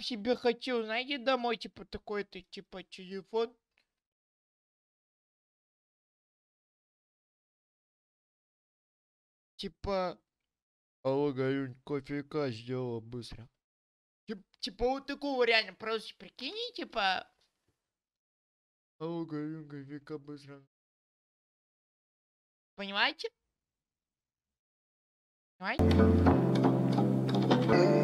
бы себе хотел, знаете, домой, типа, такой-то, типа, телефон. Типа... Алло, Галюнь, кофейка сделала быстро. Типа вот такого реально, просто прикинь, типа... Алло, Галюнь, кофейка быстро. Понимаете? Понимаете?